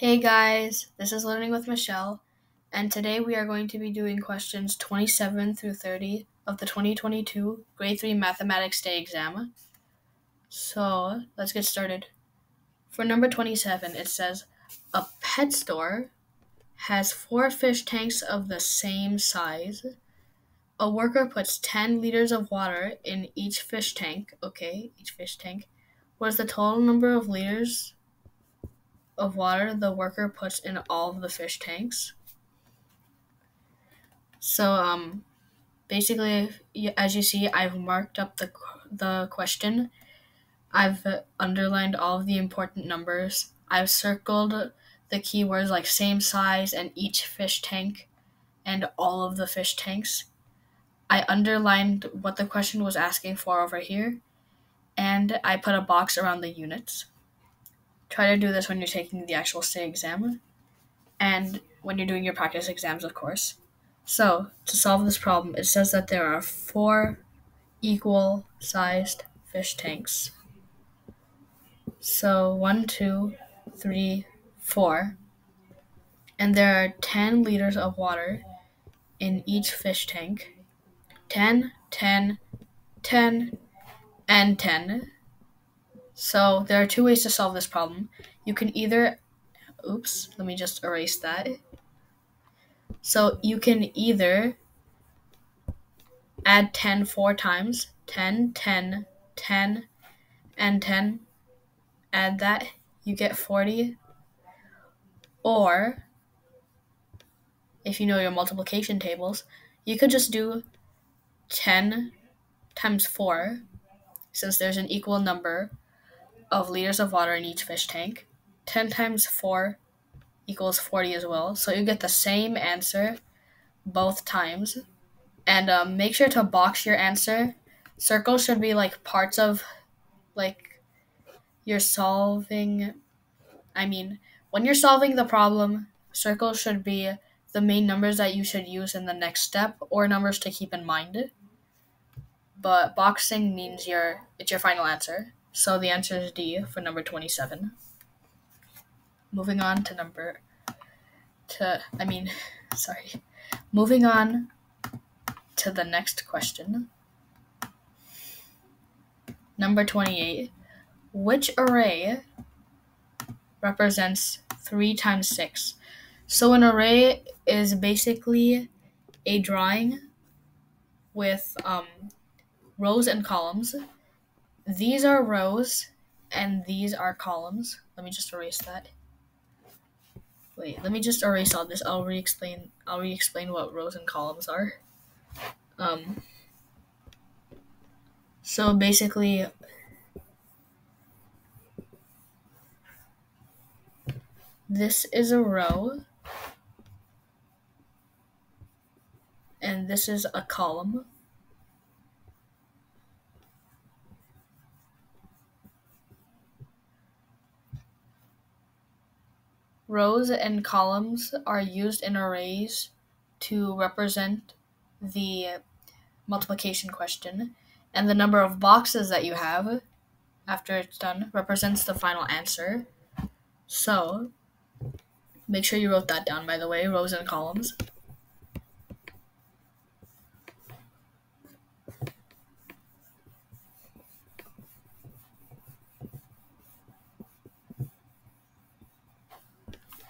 Hey guys, this is Learning with Michelle, and today we are going to be doing questions 27 through 30 of the 2022 Grade 3 Mathematics Day exam. So, let's get started. For number 27, it says, a pet store has 4 fish tanks of the same size. A worker puts 10 liters of water in each fish tank. Okay, each fish tank. What is the total number of liters of water the worker puts in all of the fish tanks? So basically, as you see, I've marked up the question. I've underlined all of the important numbers. I've circled the keywords like same size and each fish tank and all of the fish tanks. I underlined what the question was asking for over here, and I put a box around the units. Try to do this when you're taking the actual state exam and when you're doing your practice exams, of course. So, to solve this problem, it says that there are 4 equal-sized fish tanks. So, 1, 2, 3, 4. And there are 10 liters of water in each fish tank. 10, 10, 10, and 10. So there are 2 ways to solve this problem. You can either, let me just erase that. So you can either add 10 4 times, 10, 10, 10, and 10, add that, you get 40. Or, if you know your multiplication tables, you could just do 10 times 4, since there's an equal number of liters of water in each fish tank. 10 times 4 equals 40 as well. So you get the same answer both times. And make sure to box your answer. Circles should be like parts of, like, you're solving. I mean, when you're solving the problem, circles should be the main numbers that you should use in the next step or numbers to keep in mind. But boxing means it's your final answer. So the answer is D for number 27. Moving on to Moving on to the next question. Number 28. Which array represents 3 times 6? So an array is basically a drawing with rows and columns. These are rows, and these are columns. Let me just erase that. Wait, let me just erase all this. I'll re-explain what rows and columns are. So basically, this is a row, and this is a column. Rows and columns are used in arrays to represent the multiplication question, and the number of boxes that you have after it's done represents the final answer. So, make sure you wrote that down, by the way, rows and columns.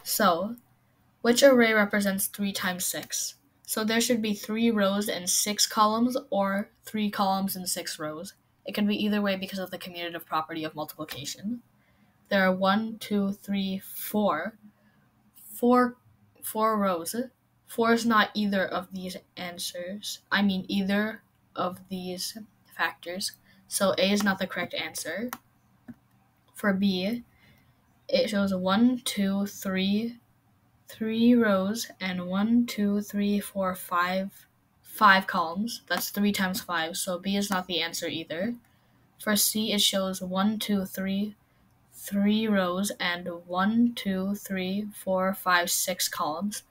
So, which array represents 3 times 6? So there should be 3 rows and 6 columns, or 3 columns and 6 rows. It can be either way because of the commutative property of multiplication. There are 1, 2, 3, 4. 4 rows. 4 is not either of these answers. I mean, either of these factors. So A is not the correct answer. For B, it shows 1, 2, 3 rows, and 1, 2, 3, 4, 5 columns. That's 3 times 5, so B is not the answer either. For C, it shows 1, 2, 3 rows, and 1, 2, 3, 4, 5, 6 columns.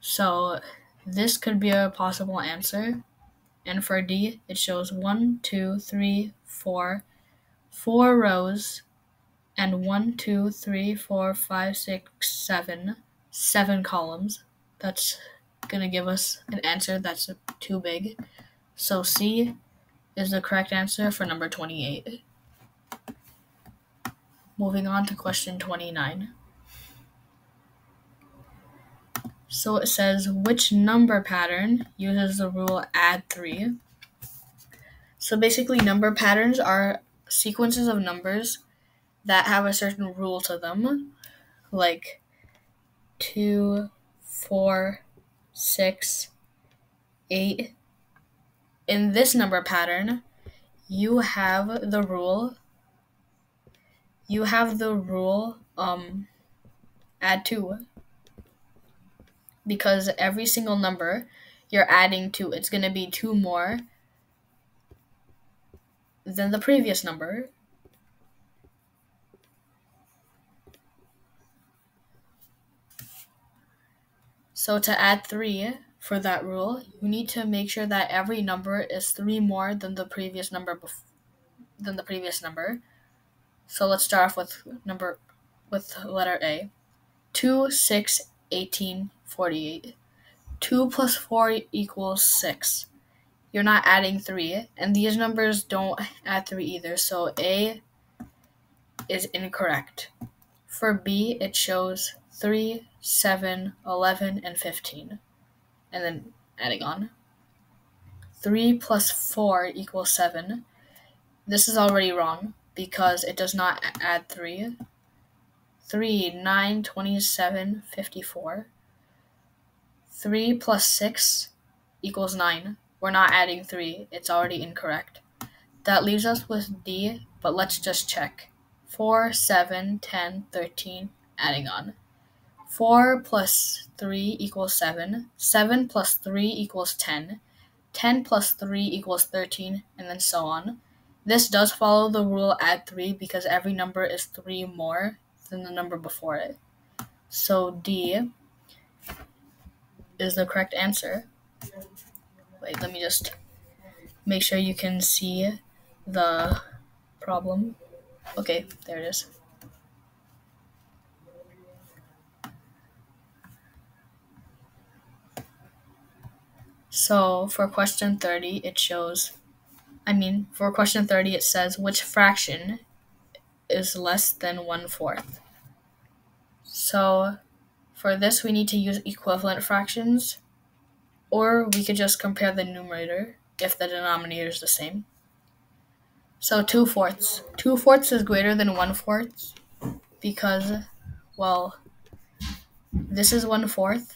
So this could be a possible answer. And for D, it shows 1, 2, 3, 4 rows, and 7 columns. That's going to give us an answer that's too big. So C is the correct answer for number 28. Moving on to question 29. So it says, which number pattern uses the rule add 3? So basically, number patterns are sequences of numbers that have a certain rule to them, like 2, 4, 6, 8. In this number pattern, you have the rule add 2, because every single number you're adding 2, it's going to be 2 more than the previous number. So to add 3 for that rule, you need to make sure that every number is 3 more than the previous number. So let's start off with letter A. 2, 6, 18, 48. 2 plus 4 equals 6. You're not adding 3, and these numbers don't add 3 either, so A is incorrect. For B, it shows 3, 7, 11, and 15, and then adding on. 3 plus 4 equals 7. This is already wrong because it does not add 3. 3, 9, 27, 54. 3 plus 6 equals 9. We're not adding 3. It's already incorrect. That leaves us with D, but let's just check. 4, 7, 10, 13, adding on. 4 plus 3 equals 7, 7 plus 3 equals 10, 10 plus 3 equals 13, and then so on. This does follow the rule add 3 because every number is 3 more than the number before it. So D is the correct answer. Wait, let me just make sure you can see the problem. Okay, there it is. So for question 30, it says, which fraction is less than 1/4? So for this, we need to use equivalent fractions, or we could just compare the numerator if the denominator is the same. So 2/4. 2/4 is greater than 1/4 because, well, this is 1/4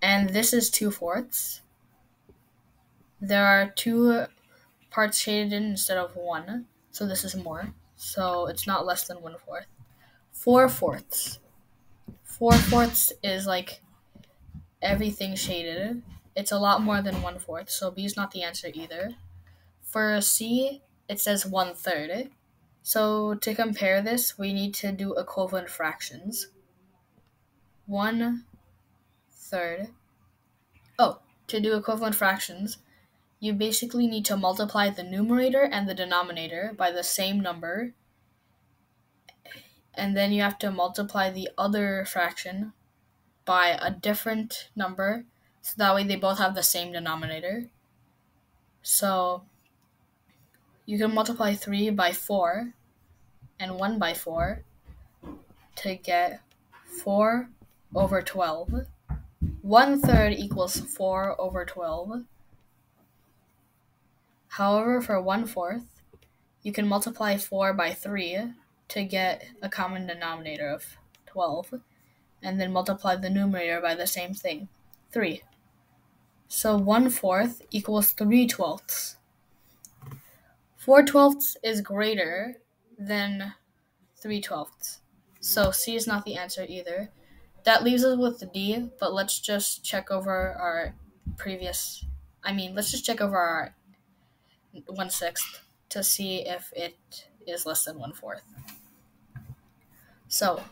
and this is 2/4. There are 2 parts shaded in instead of 1, so this is more. So it's not less than 1/4. 4/4. 4/4 is like everything shaded. It's a lot more than 1/4, so B is not the answer either. For C, it says 1/3. So to compare this, we need to do equivalent fractions. 1/3. To do equivalent fractions, you basically need to multiply the numerator and the denominator by the same number, and then you have to multiply the other fraction by a different number, so that way they both have the same denominator. So you can multiply 3 by 4 and 1 by 4 to get 4 over 12. 1/3 equals 4 over 12. However, for 1/4, you can multiply 4 by 3 to get a common denominator of 12, and then multiply the numerator by the same thing, 3. So 1/4 equals 3/12. 4/12 is greater than 3/12. So C is not the answer either. That leaves us with the D, but let's just check over our our 1/6 to see if it is less than 1/4. So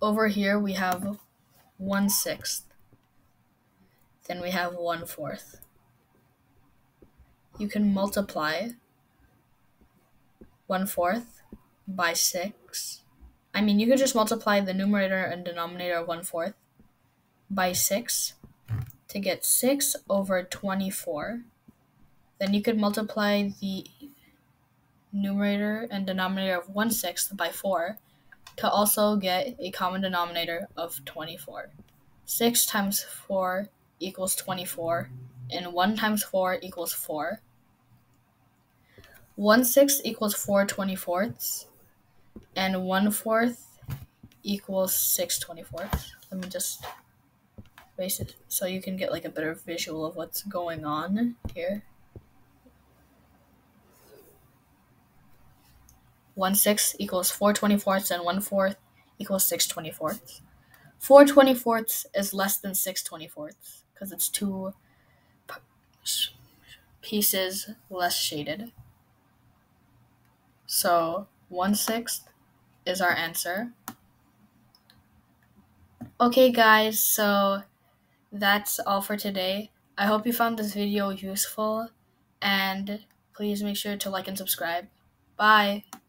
over here we have 1/6, then we have 1/4. You can multiply 1/4 by 6. I mean, you could just multiply the numerator and denominator of 1/4 by 6 to get 6 over 24. Then you could multiply the numerator and denominator of 1/6 by 4 to also get a common denominator of 24. 6 times 4 equals 24, and 1 times 4 equals 4. 1/6 equals 4/24, and 1/4 equals 6/24. Let me just erase it so you can get like a better visual of what's going on here. 1/6 equals 4/24, and 1/4 equals 6/24. 4/24 is less than 6/24 because it's two pieces less shaded. So 1/6 is our answer. Okay guys, so that's all for today. I hope you found this video useful, and please make sure to like and subscribe. Bye!